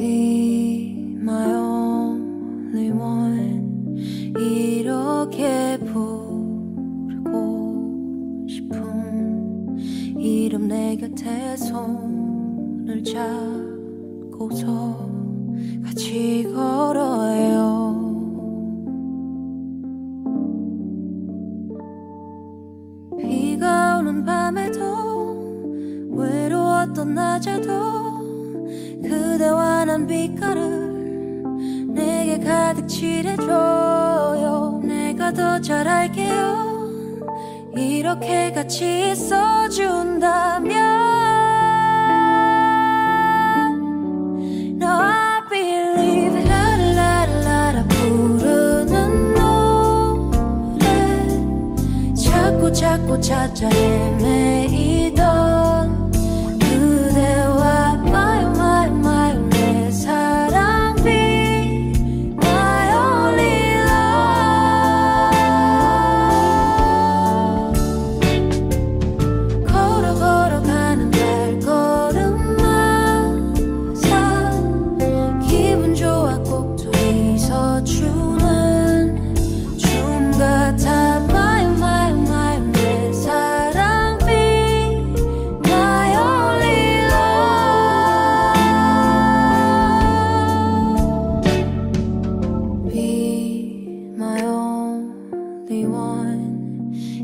be my only one. 이렇게 부르고 싶은 이름 내 곁에 손을 잡고서 같이 걸어요. 비가 오는 밤에도 외로웠던 낮에도 그대와 난 빛깔을 내게 가득 칠해줘요. 내가 더 잘 알게요. 이렇게 같이 있어준다면 자꾸 찾아 헤매이던 그대와 my my my 내 사랑 be my only love. 걸어가는 발걸음만 상 기분 좋아 꼭 둘이서 추는 춤 같아.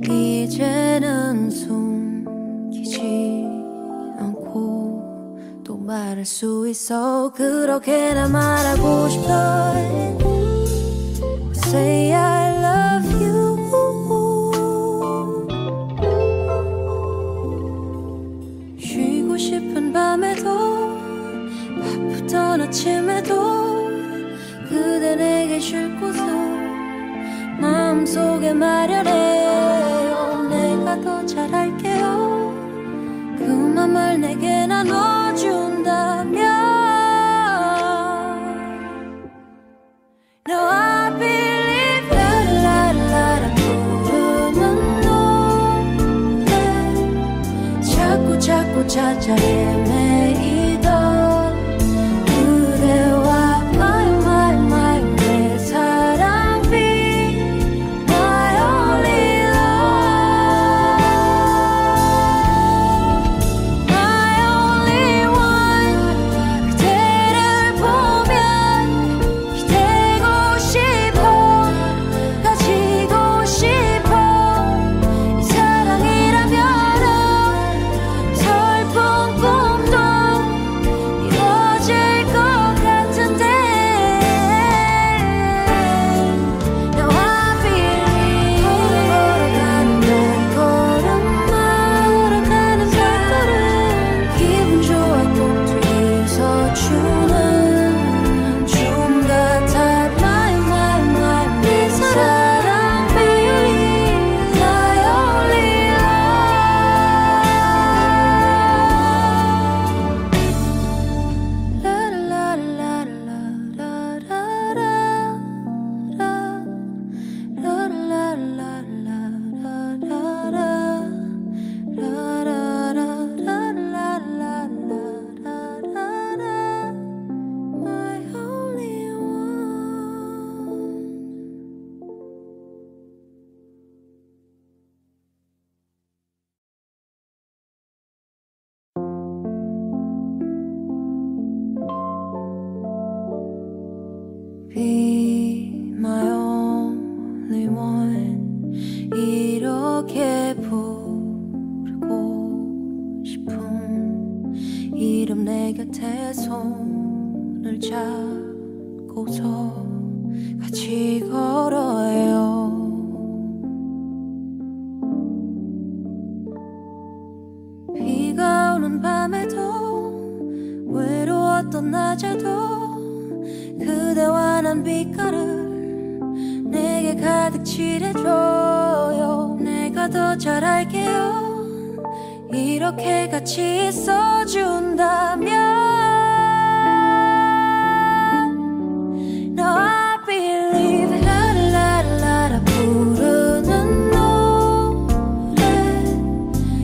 이제는 숨기지 않고 또 말할 수 있어. 그렇게나 말하고 싶던 Say I love you. 쉬고 싶은 밤에도 바쁘던 아침에도 그대 내게 쉴 곳을 마음속에 마련해요. 내가 더 잘 알게요. 그 맘을 내게 나눠준다면 No, I believe 라라라라 부르는 노래 자꾸 찾아 헤매이던 Be my only one. 이렇게 부르고 싶은 이름 내 곁에 손을 잡고서 같이 걸어요. 비가 오는 밤에도 외로웠던 낮에도 그대와 난 빛깔을 내게 가득 칠해줘요. 내가 더 잘 알게요. 이렇게 같이 있어준다면 No, I believe. 라라라라 부르는 노래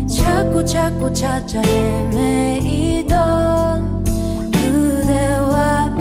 자꾸 찾아 헤매이던 그대와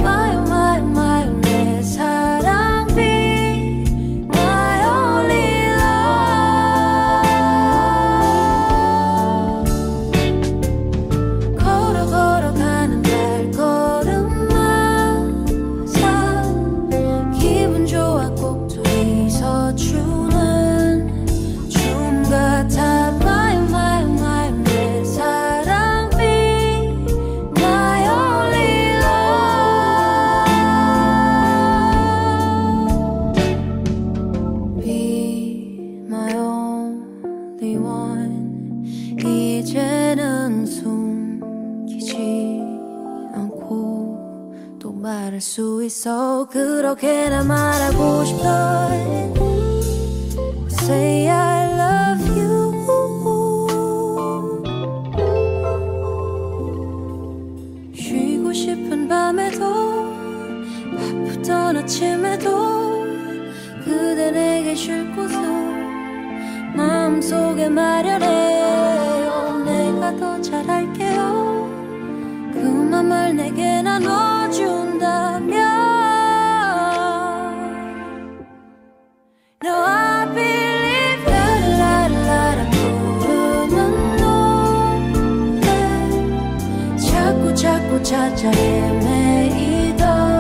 이제는 숨기지 않고 또 말할 수 있어. 그렇게나 말하고 싶어. Say I love you. 쉬고 싶은 밤에도 바쁘던 아침에도 그대 내게 쉴 곳을 마음속에 마련해요. 내가 더 잘할게요. 그 맘을 내게 나눠준다면 No, I believe 라라라라 부르는 노래 자꾸 찾아 헤매이던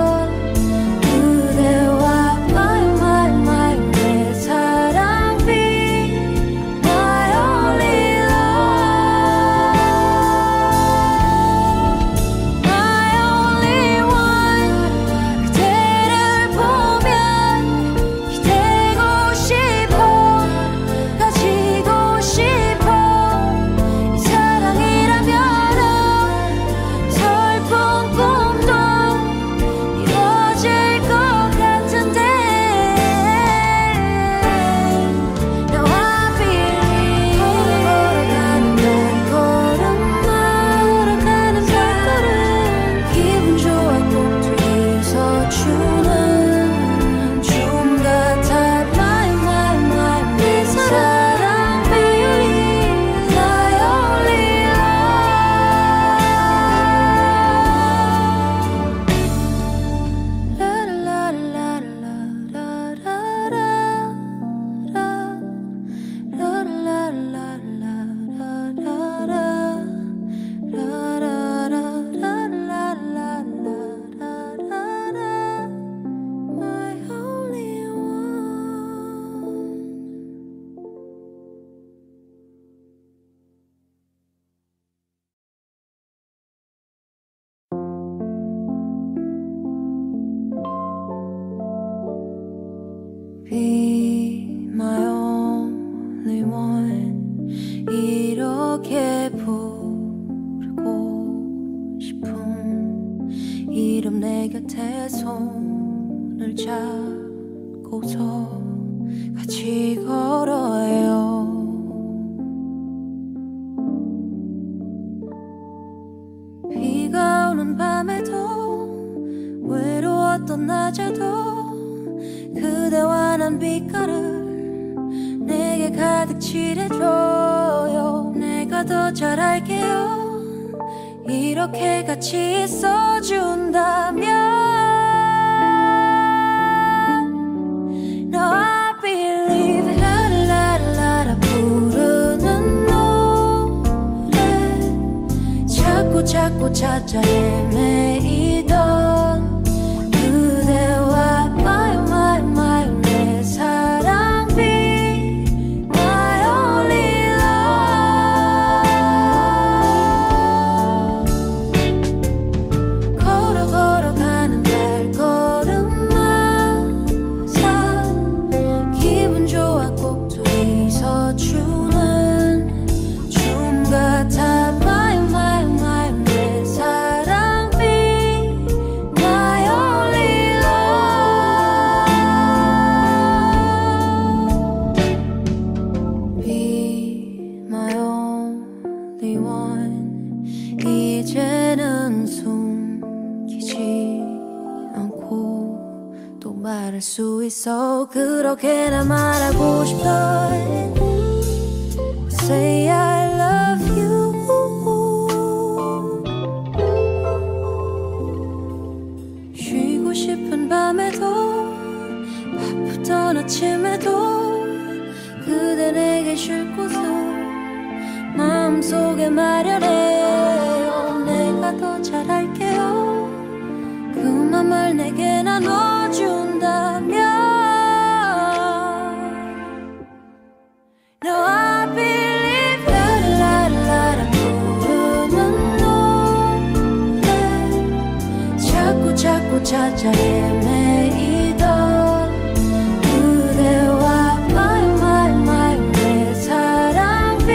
그렇게나 말하고 싶어. Say I love you. 쉬고 싶은 밤에도 바쁘던 아침에도 그대 내게 쉴 곳을 마음속에 마련해요. 내가 더 잘할게요. 그 맘을 내게 나눠준다면 No, I believe 라라라라 부르는 노래 자꾸 찾아 헤매이던 그대와 my, my, my 내 사랑 비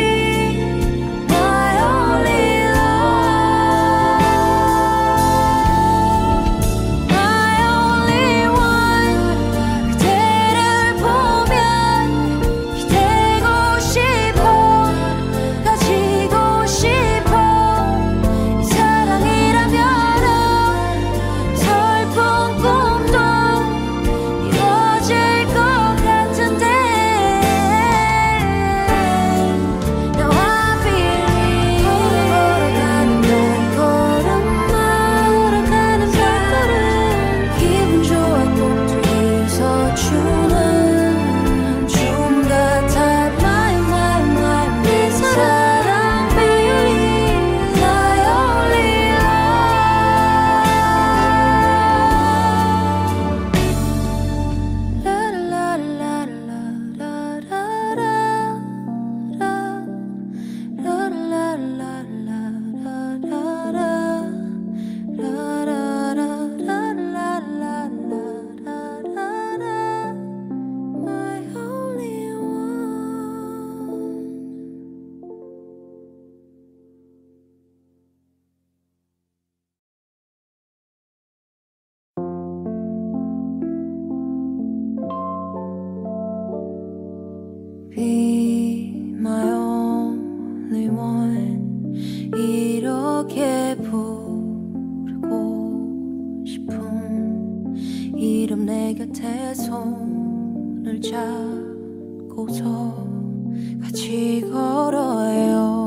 기억해 부르고 싶은 이름 내 곁에 손을 잡고서 같이 걸어요.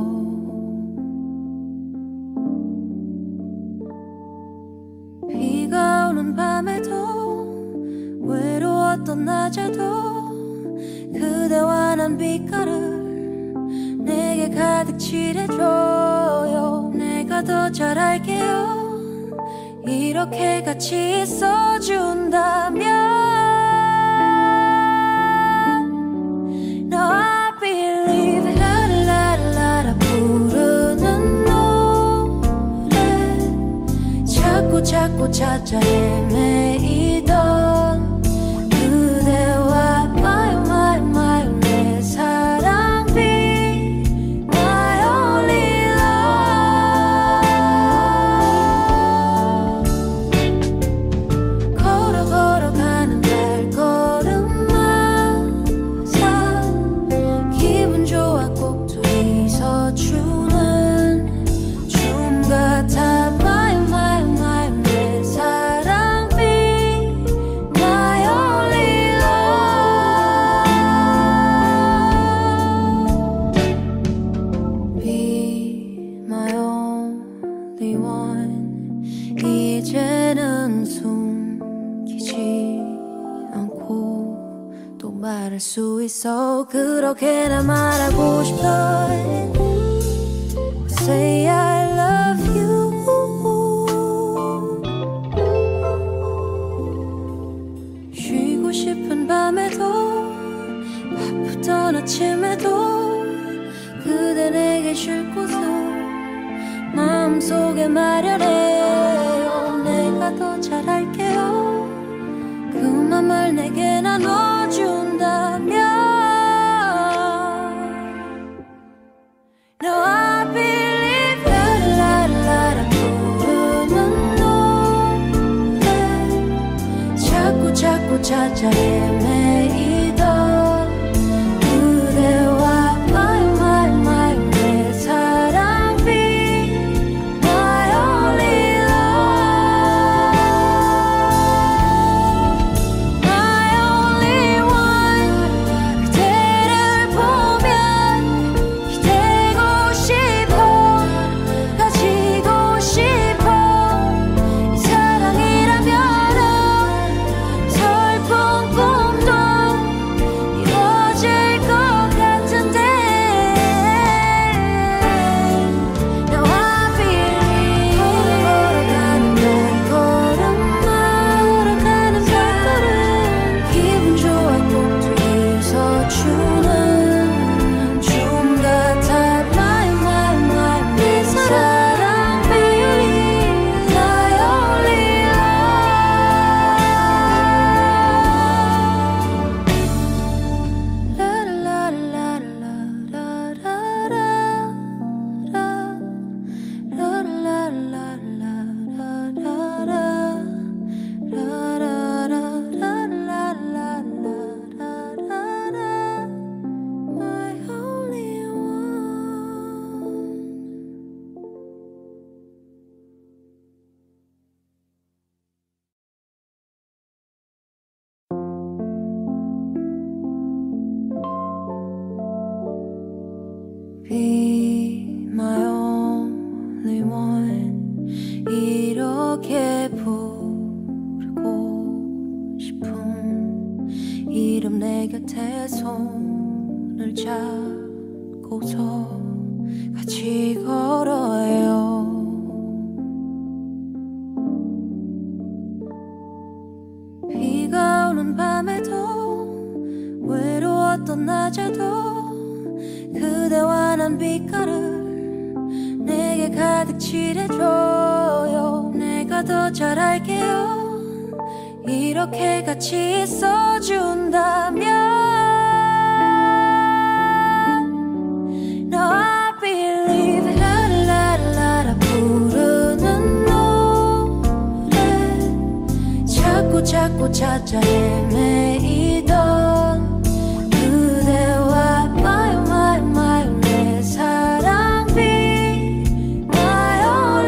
비가 오는 밤에도 외로웠던 낮에도 그대와 난 빛깔을 내게 가득 칠해줘요. 내가 더 잘 알게요. 이렇게 같이 있어준다면 자꾸 찾아 헤매이던 그대와 my 내 사랑 be my only love. 걸어가는 발걸음만 상 기분 좋아 꼭 둘이서 추는 춤 같아. 이제는 숨기지 않고 또 말할 수 있어. 그렇게나 말하고 싶던 Say I love you. 쉬고 싶은 밤에도 바쁘던 아침에도 그대 내게 쉴 곳을 마음속에 마련해요. 내가 더 잘할게요. 그 맘을 내게 나눠준다면 No I believe 라라라라 부르는 노래 자꾸 찾아 헤매이던 Be my only one. 이렇게 부르고 싶은 이름 내 곁에 손을 잡고서 같이 걸어요. 비가 오는 밤에도 외로웠던 낮에도 그대와 난 빛깔을 내게 가득 칠해줘요. 내가 더 잘 알게요. 이렇게 같이 있어준다면 No I believe it. 라라라라 부르는 노래 자꾸 찾아 헤매이던 my 사랑 be my own.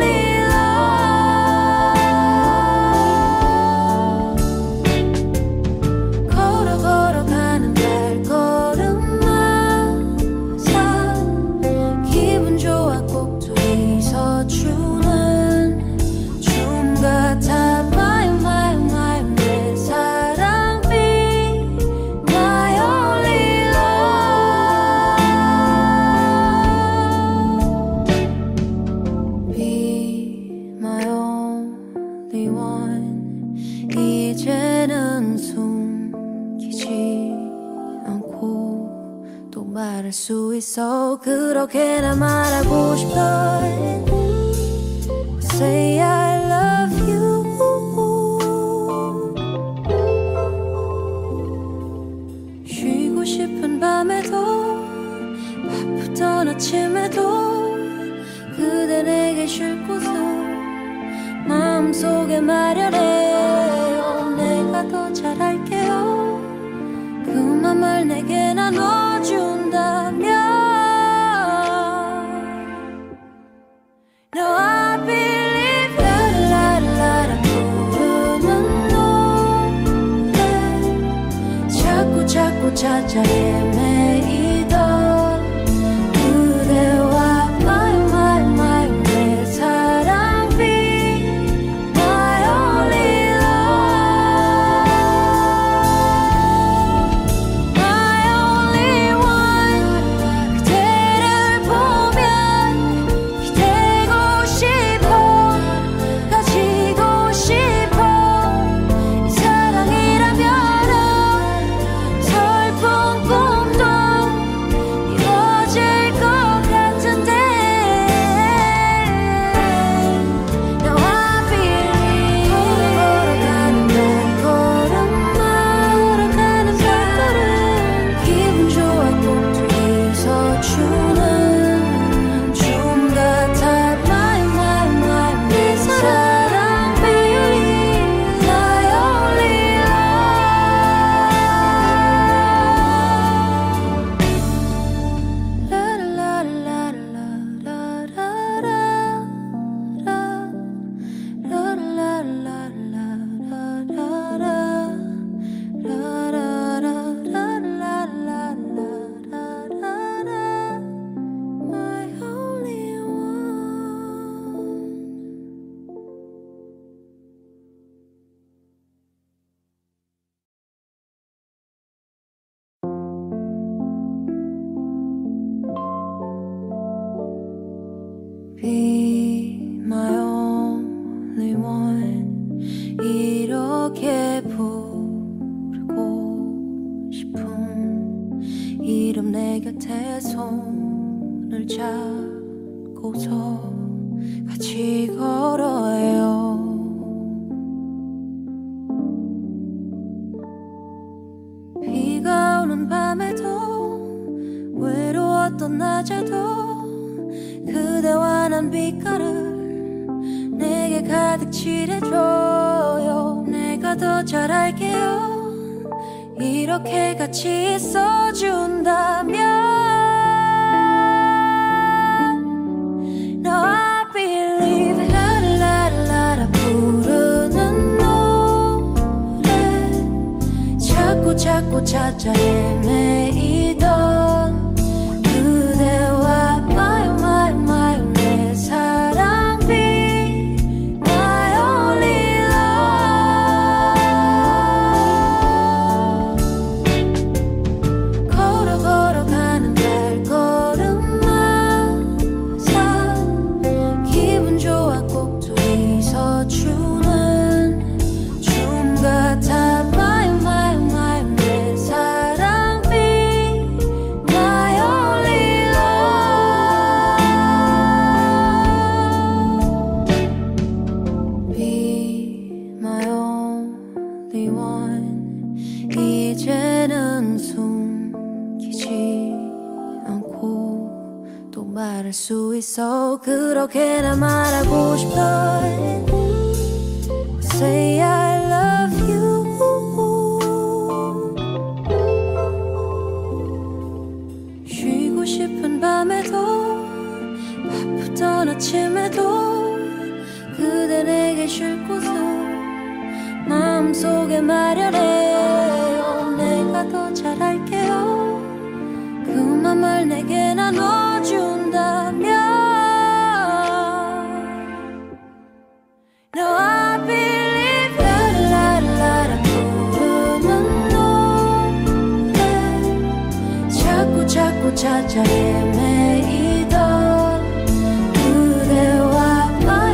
수 있어 그렇게나 말하고 싶어. Say I love you. 쉬고 싶은 밤에도 바쁘던 아침에도 그대 내게 쉴 곳을 마음속에 마련해요. 내가 더 잘할게요. 그 맘을 내게 나눠준다면 자꾸 찾아 헤매이던 그대와 my 내 사랑 be my only love my only one. 그대를 보면 기대고 싶어 가지고 싶어. 이 사랑이라면 그렇게나 말하고 싶어. Say I love you. 쉬고 싶은 밤에도 바쁘던 아침에도 그대 내게 쉴 곳을 마음속에 마련해요. 내가 더 잘할게요. 그 맘을 내게 나눠준다면 No, I believe 라라라라 부르는 노래 자꾸 찾아 헤매이던 my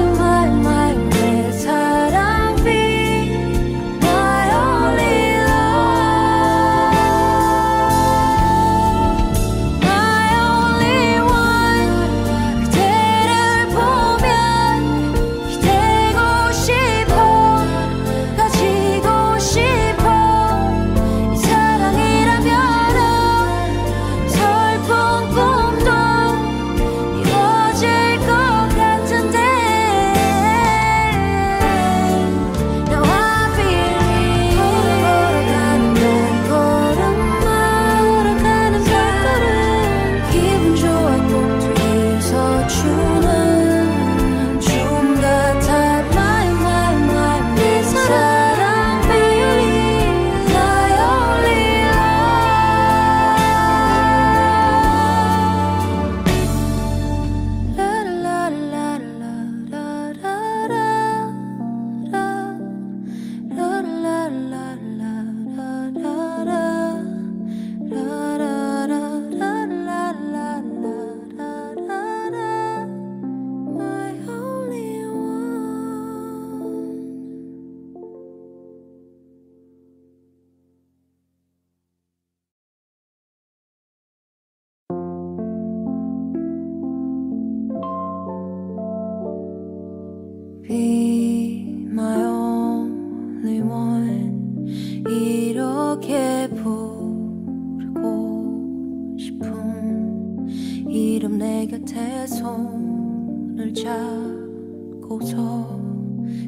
어떻게 부르고 싶은 이름 내 곁에 손을 잡고서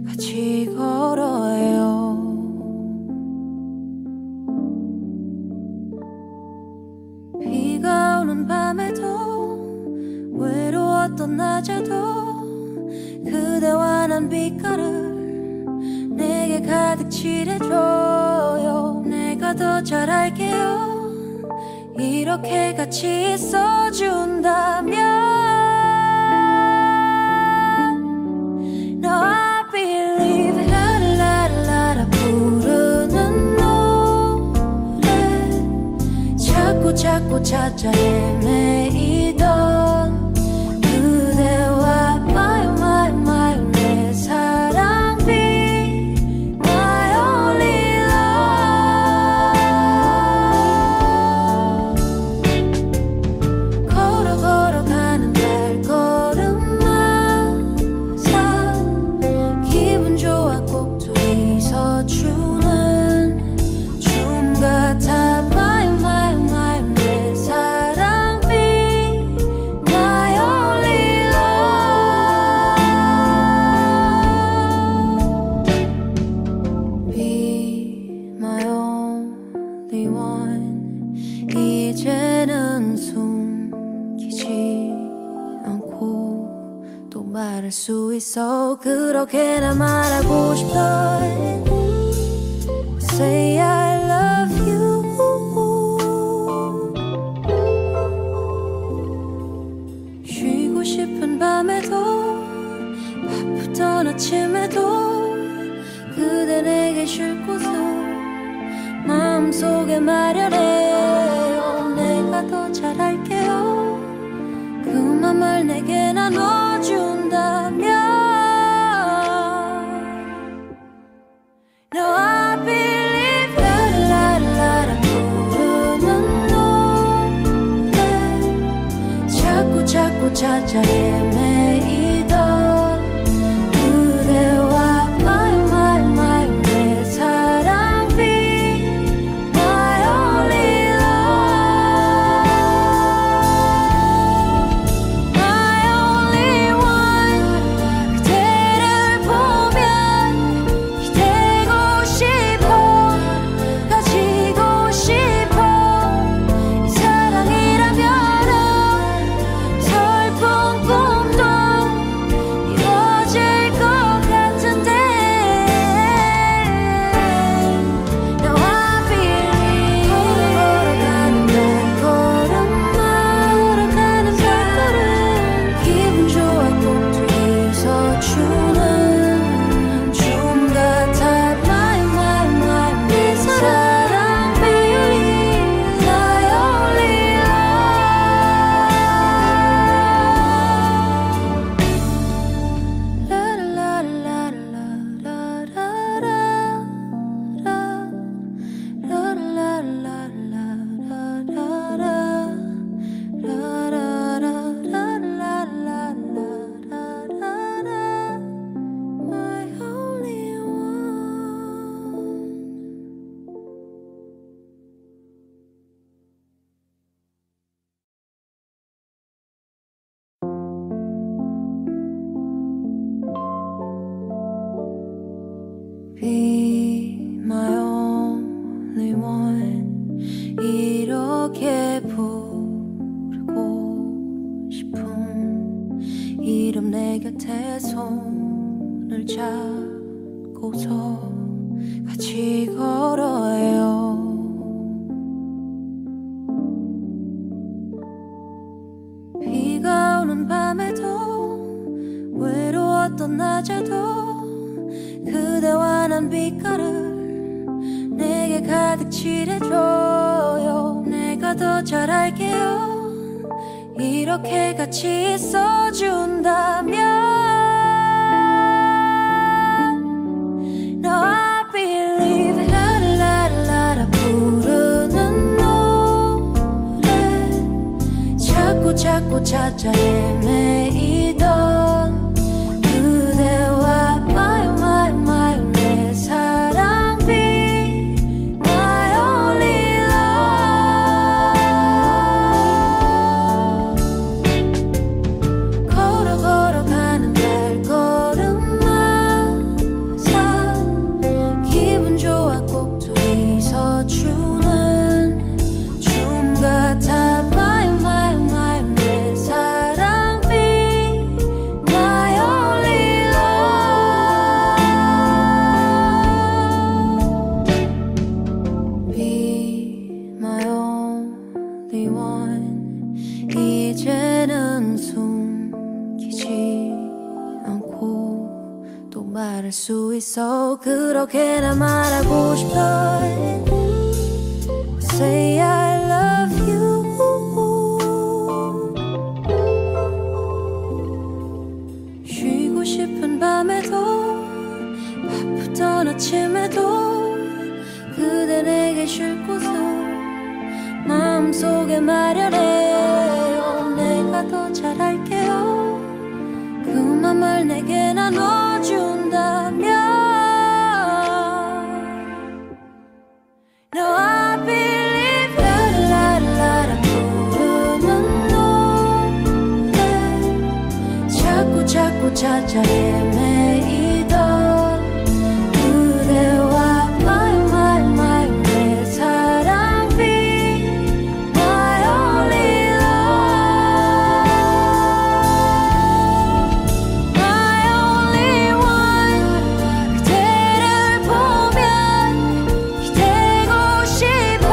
같이 걸어요. 비가 오는 밤에도 외로웠던 낮에도 그대와 난 빛깔을 내게 가득 칠해줘요. 내가 더 잘 알게요. 이렇게 같이 있어준다면 자꾸 찾아 헤매이던 그대와 my 내 사랑 be my only love. 걸어가는 발걸음만 상 기분 좋아 꼭 둘이서 추는 춤 같아. 이제는 숨기지 않고 또 말할 수 있어. 그렇게나 말하고 싶던 Say I love you. 쉬고 싶은 밤에도 바쁘던 아침에도 그대 내게 쉴 곳을 마음속에 마련해요. 내가 더 잘 알게요. 그 맘을 내게 나눠준다면 No I believe. 라라라라 부르는 노래 자꾸 찾아 헤매이던 Be my only one. 이렇게 부르고 싶은 이름 내 곁에 손을 잡고서 같이 걸어요. 비가 오는 밤에도 외로웠던 낮에도 그대와 난 빛깔을 내게 가득 칠해줘요. 내가 더 잘 알게요. 이렇게 같이 있어준다면 No I believe. 라라라라 부르는 노래 자꾸 찾아 헤매이던 그대와 my 내 사랑 be my own. 알 수 있어. 그렇게나 말하고 싶어. Say I love you. 쉬고 싶은 밤에도 바쁘던 아침에도 그대 내게 쉴 곳을 마음속에 마련해요. 내가 더 잘할게요. 그 맘을 내게 나눠준다면 No, I believe 라라라라 부르는 노래 자꾸 찾아 헤매이던 그대와 my 내 사랑 be my only love my only one. 그대를 보면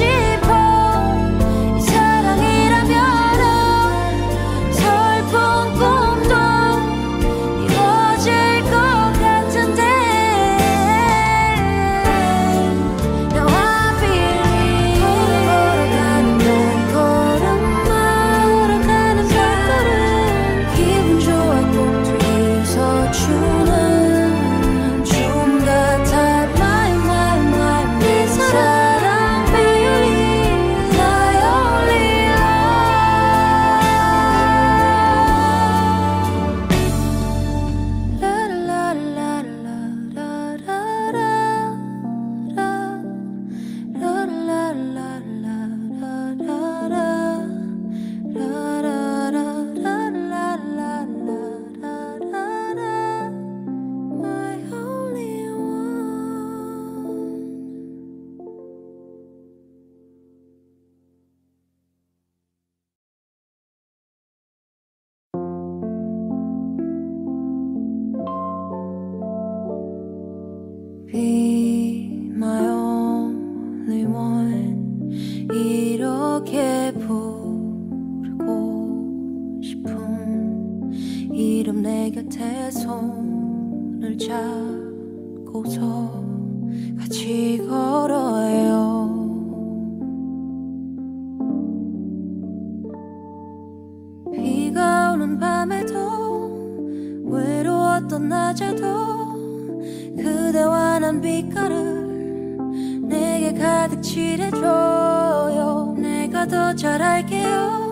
기대고 싶어 가지고 싶어. 이 사랑이라면 설픈 꿈도 이루어질 것 같은데. Now I believe 걸어가는 날 걸음마 걸어가는 발걸음 기분 좋아 꿈도 웃어주는 춤 같아. My 내 사랑 Baby my only love. My only one. Be my only one. 이렇게 부르고 싶은 이름 내 곁에 손을 잡고서 같이 걸어요. 비가 오는 밤에도 외로웠던 낮에도 그대와 난 빛깔을 내게 가득 칠해줘요. 내가 더 잘할게요.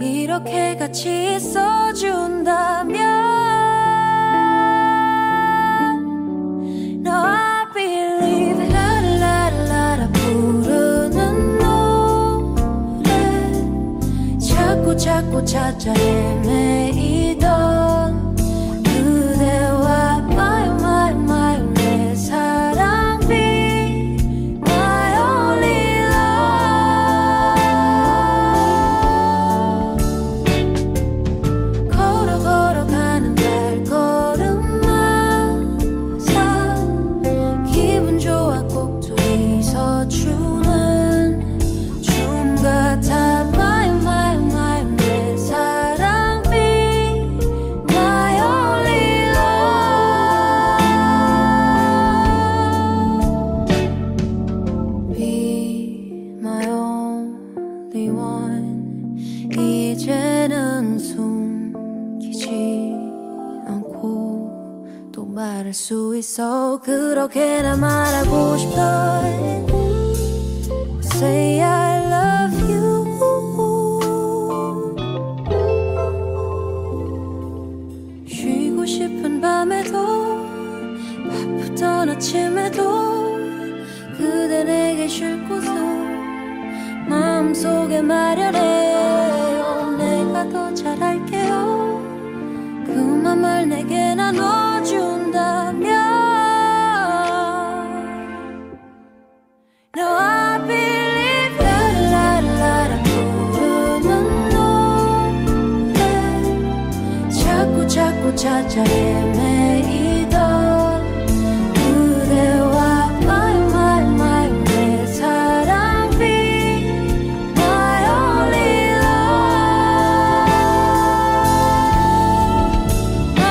이렇게 같이 있어준다면 No, I believe 라라라라 부르는 노래 자꾸 찾아 헤매이던 그대와 my 내 사랑 be my only love. 걸어가는 날 걸음마다 기분 좋아 꼭두 이서 추는 춤 같아. My 내 사랑 be my only love. Be my only one. 이제는 숨기지 않고 또 말할 수 있어. 그렇게나 말하고 싶어. Say I love you. 쉬고 싶은 밤에도 바쁘던 아침에도 그대 내게 쉴 곳을 마음속에 마련해요. 내가 더 잘할게요. 그 맘을 내게 나눠준다면 No, I believe 라라라라 부르는 노래 자꾸 찾아 헤매이던 그대와 my 내 사랑 be my only love my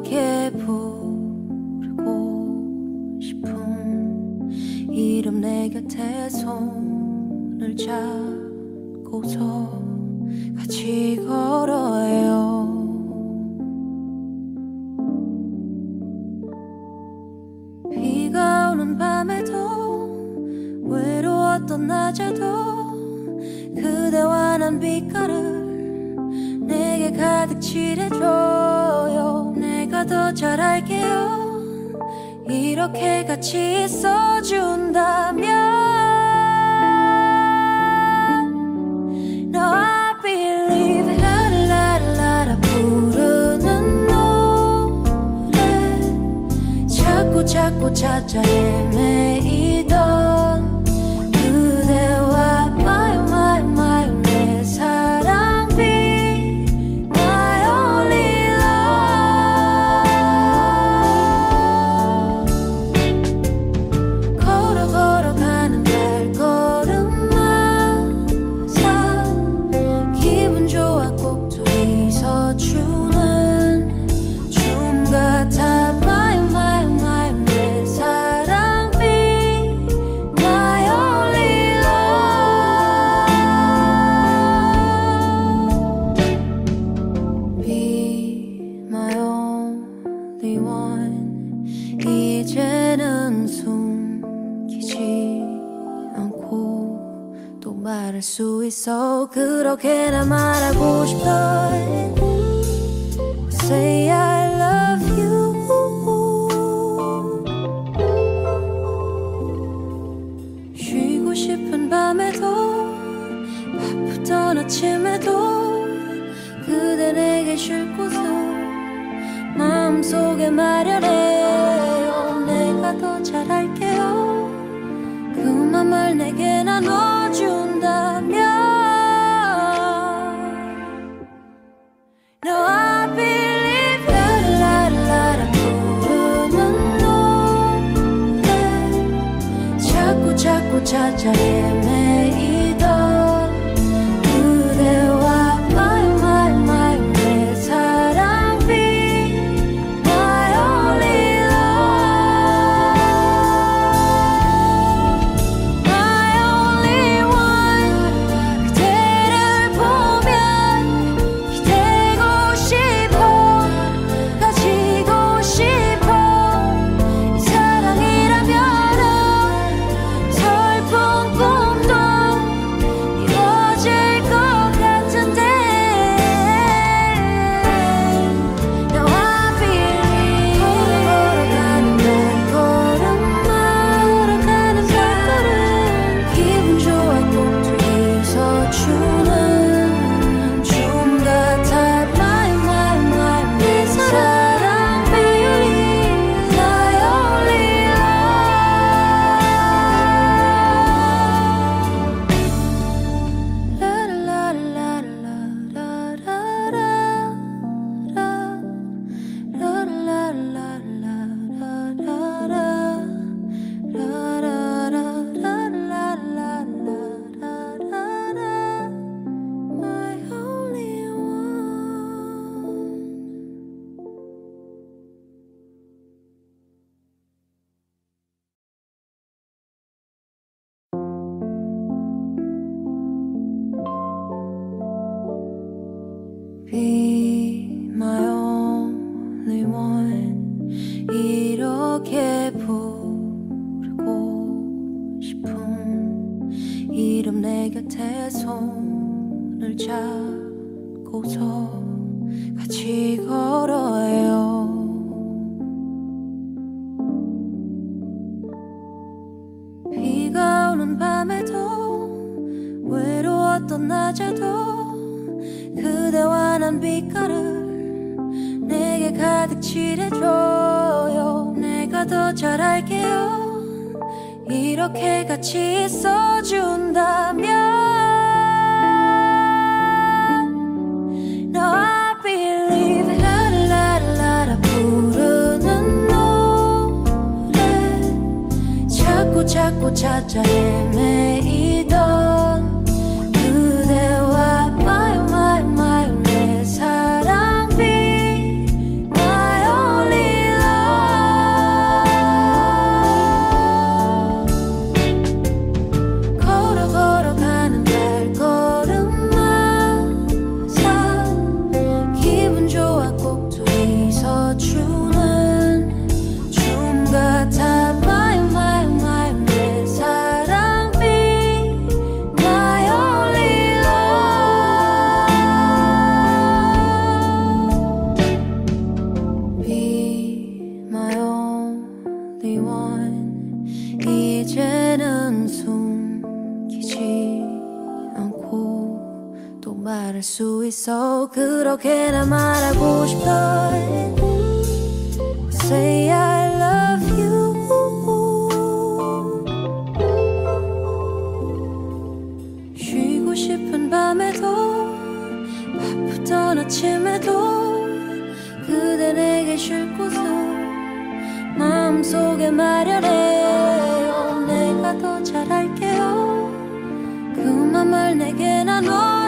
어떻게 부르고 싶은 이름 내 곁에 손을 잡고서 같이 걸어요. 비가 오는 밤에도 외로웠던 낮에도 그대와 난 빛깔을 내게 가득 칠해줘요. 내가 더 잘 알게요. 이렇게 같이 있어준다면 자꾸 찾아 헤매이던 그대와 my 내 사랑 be my only love. 걸어가는 발걸음만 상 기분 좋아 꼭 둘이서 추는 춤 같아. 이제는 숨기지 않고 또 말할 수 있어. 그렇게나 말하고 싶던 Say I love you. 쉬고 싶은 밤에도 바쁘던 아침에도 그대 내게 쉴 곳을 마음속에 마련해요. 내가 더 잘 알게요. 그 맘을 내게 나눠준다면 No I believe 라라라라 부르는 노래 자꾸 찾아 헤매이던 Be my only one. 이렇게 부르고 싶은 이름 내 곁에 손을 잡고서 같이 걸어요. 비가 오는 밤에도 외로웠던 낮에도 그대와 난 빛깔을 내게 가득 칠해줘요. 내가 더 잘 알게요. 이렇게 같이 있어준다면 No I believe. 라라라라 부르는 노래 자꾸 찾아 헤매이던 my 사랑 be my own. 않을 수 있어. 그렇게나 말하고 싶어. Say I love you. 쉬고 싶은 밤에도 바쁘던 아침에도 그대 내게 쉴 곳을 마음속에 마련해요. 내가 더 잘할게요. 그 맘을 내게 나눠준다면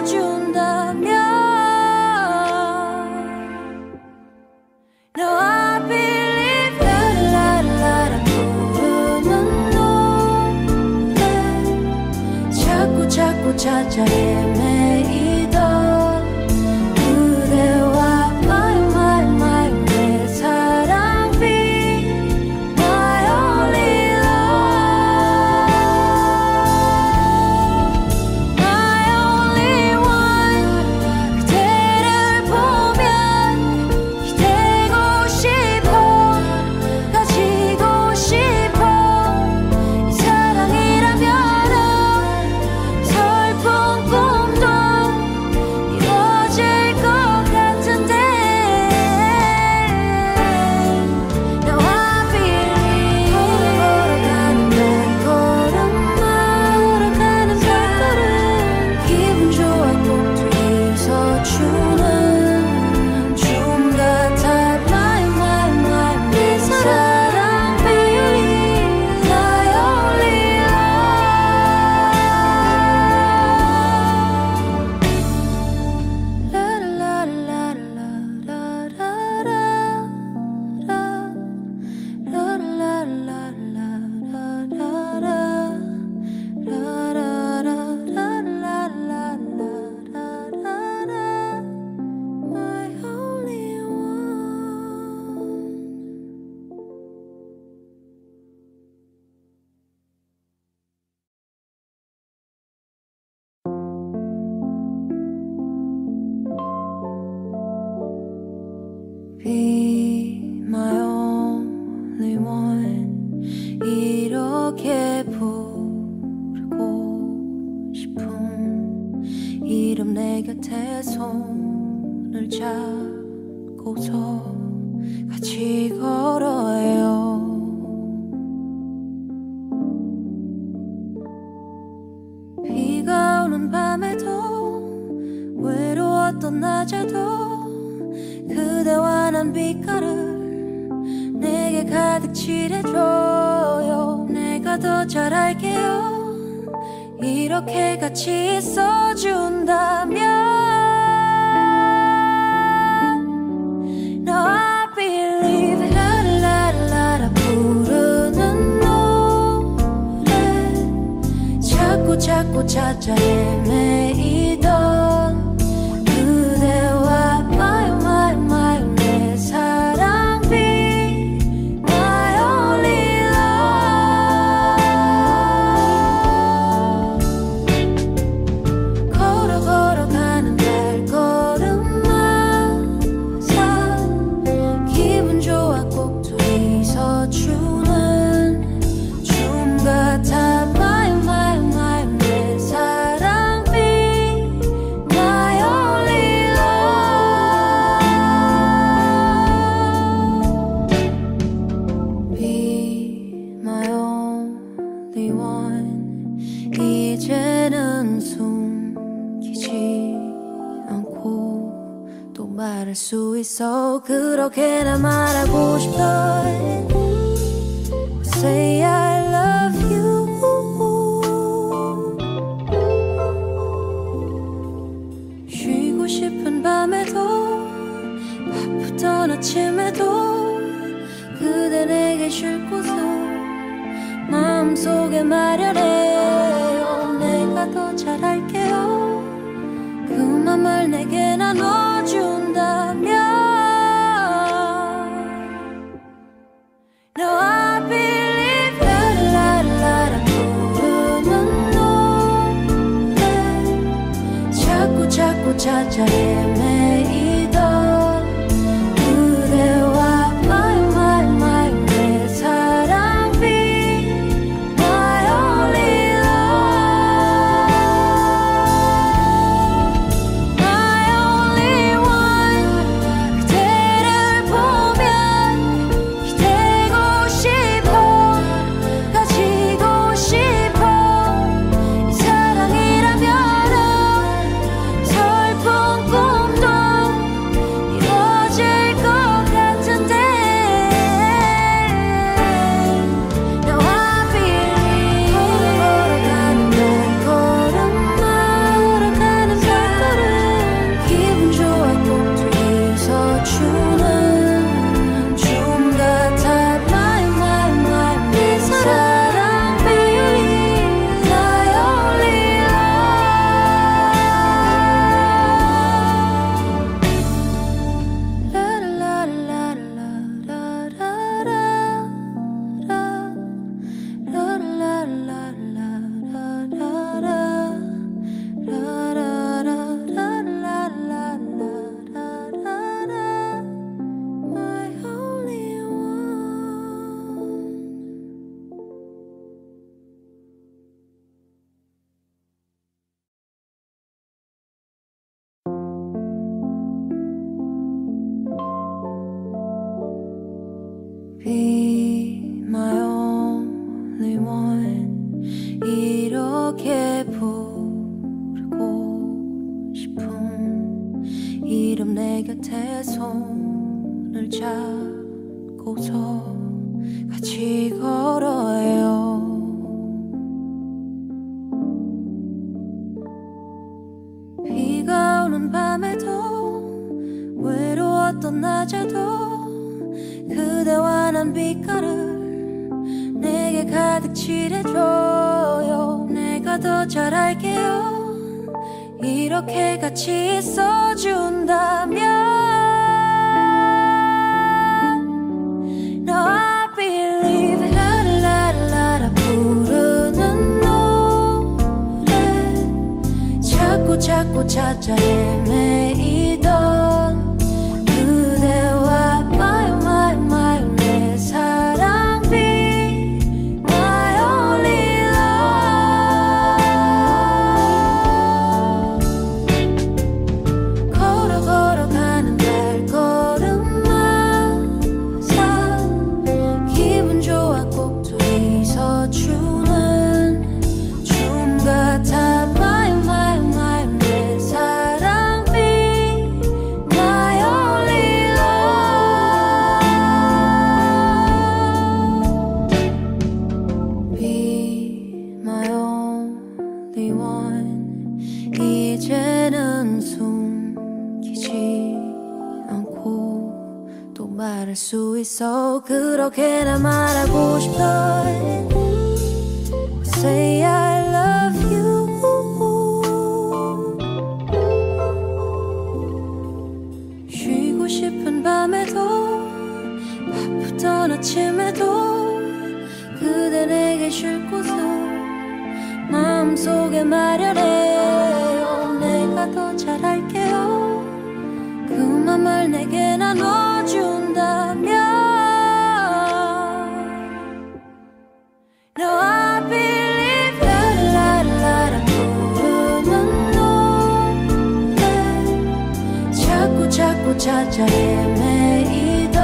No, I believe 라라라라 부르는 노래 자꾸 찾아 헤매이던 그렇게나 말하고 싶어. Say I love you. 쉬고 싶은 밤에도 바쁘던 아침에도 그대 내게 쉴 곳을 마음속에 마련해요. 내가 더 잘할게요. 그 맘을 내게 나눠준다면 No, I believe 라라라라 부르는 노래 자꾸 찾아 헤매이던 My be my only one. 이렇게 부르고 싶은 이름 내 곁에 손을 잡고서 같이 걸어요. 비가 오는 밤에도 외로웠던 낮에도 그대와 난 빛깔을 내게 가득 칠해줘요. 내가 더 잘 알게요. 이렇게 같이 있어준다면 자꾸 찾아 헤매이던 그대와 my my my 내 사랑 be my only love. 걸어가는 발걸음만 상 기분 좋아 꼭 둘이서 주는 춤 같아. 이제는 숨기지 않고 또 말할 수 있어. 그렇게나 말하고 싶던 Say I love you. 쉬고 싶은 밤에도 바쁘던 아침에도 그대 내게 쉴 곳을 마음속에 마련해요. 내가 더 잘 알게요. 그 맘을 내게 나눠준다면 No I believe 라라라라 부르는 노래 자꾸 찾아 헤매이던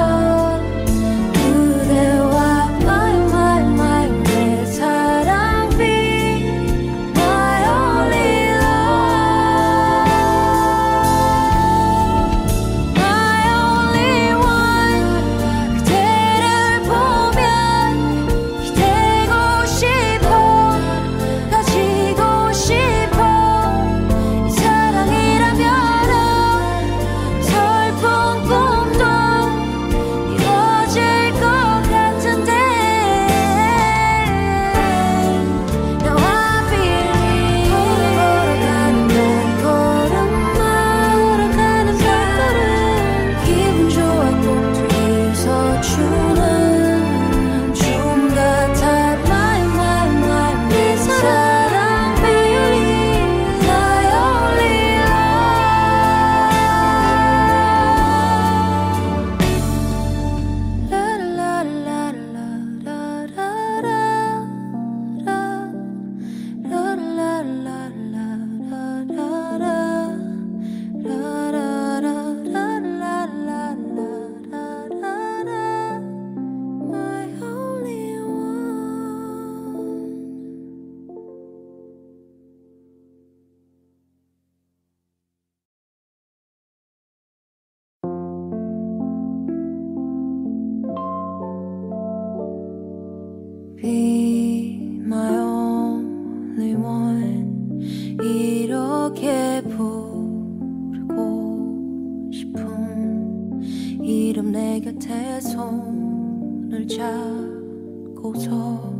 Be my only one. 이렇게 부르고 싶은 이름 내 곁에 손을 잡고서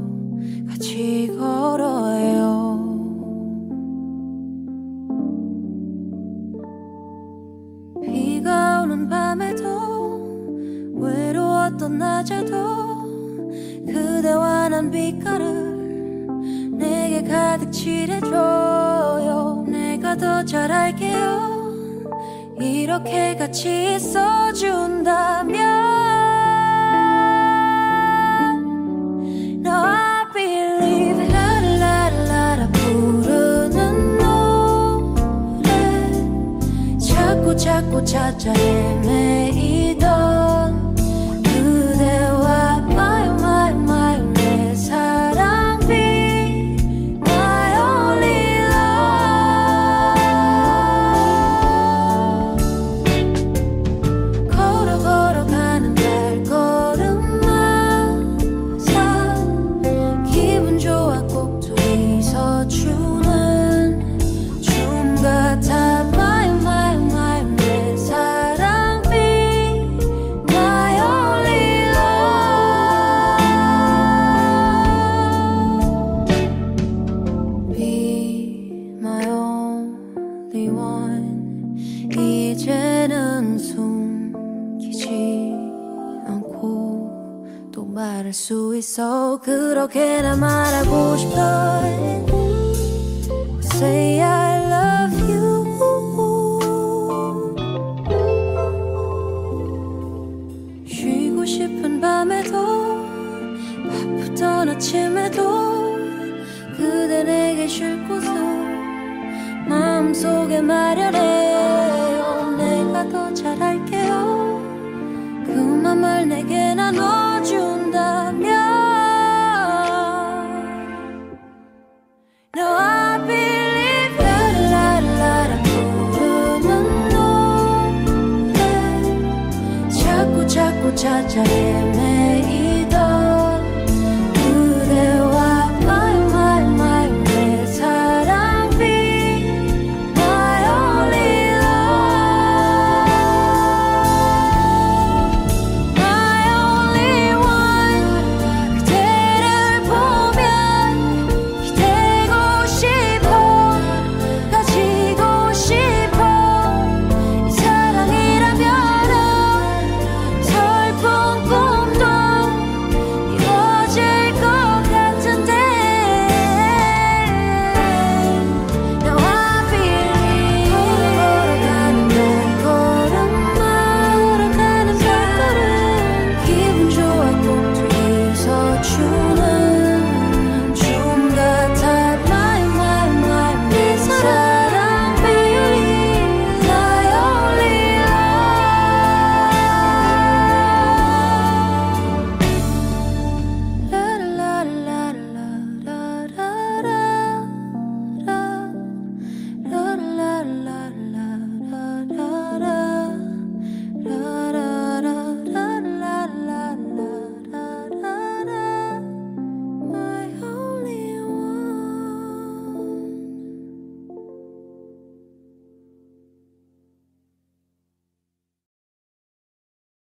같이 걸어요. 비가 오는 밤에도 외로웠던 낮에도 그대와 난 빛깔을 내게 가득 칠해줘요. 내가 더 잘 알게요. 이렇게 같이 있어준다면 No I believe. 라라라라 부르는 노래 자꾸 찾아 헤매이던 그대와 말할 수 있어. 그렇게나 말하고 싶던 Say I love you. 쉬고 싶은 밤에도 바쁘던 아침에도 그대 내게 쉴 곳을 마음속에 마련해요. 내가 더 잘할게요. 그 맘을 내게 나눠준다면 No, I believe 라라라라 부르는 노래 자꾸 찾아 헤매이던 그대와 my 내 사랑 be my only love my only one. 그대를 보면 기대고 싶어 가지고 싶어 이 사랑이라면 슬픈 꿈도 이루어질 것 같은데 Now I believe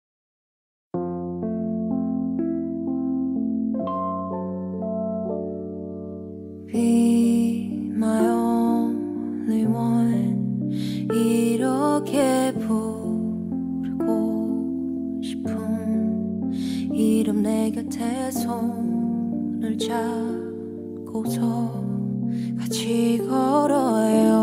걸어가는 내 걸음만 걸어가는 발걸음 기분 좋아 꼭 뒤서 주는 춤 같아 my 내 사랑 baby my only love My only one. Be my only one. 이렇게 부르고 싶은 이름 내 곁에 손을 잡고서 같이 걸어요.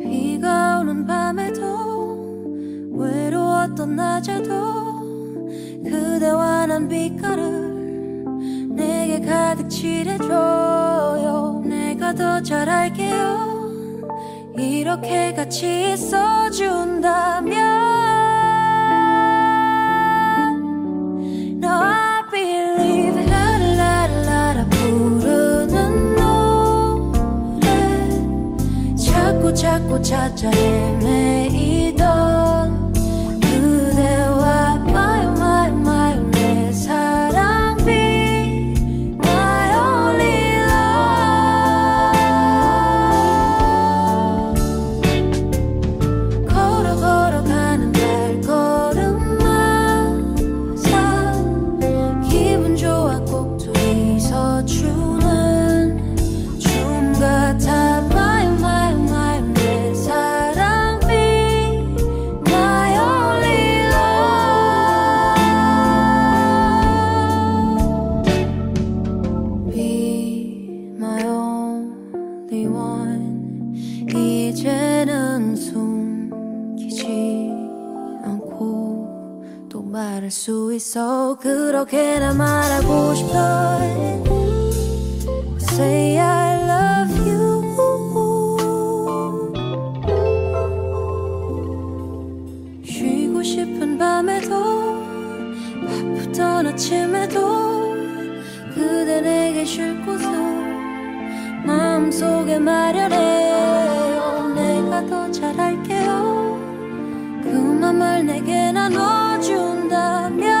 비가 오는 밤에도 외로웠던 낮에도 그대와 난 빛깔을 내게 가득 칠해줘요. 내가 더 잘할게요. 이렇게 같이 있어준다면 No I believe 라라라라 부르는 노래 자꾸 찾아 헤매이던 그대와 my 내 사랑 be my only love 걸어가는 발걸음만 상 기분 좋아 꼭 둘이서 추는 춤 같아 my 내 사랑 be my only love Be my only one. 이제는 숨기지 않고 또 말할 수 있어. 그렇게나 말하고 싶던 Say I love you. 쉬고 싶은 밤에도 바쁘던 아침에도 그대 내게 쉴 곳을 마음속에 마련해요. 내가 더 잘할게요. 그 맘을 내게 나눠준다면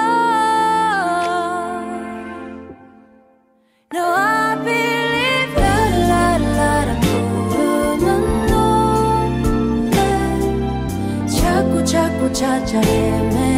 No I believe 라라라라 부르는 노래 자꾸 찾아 헤매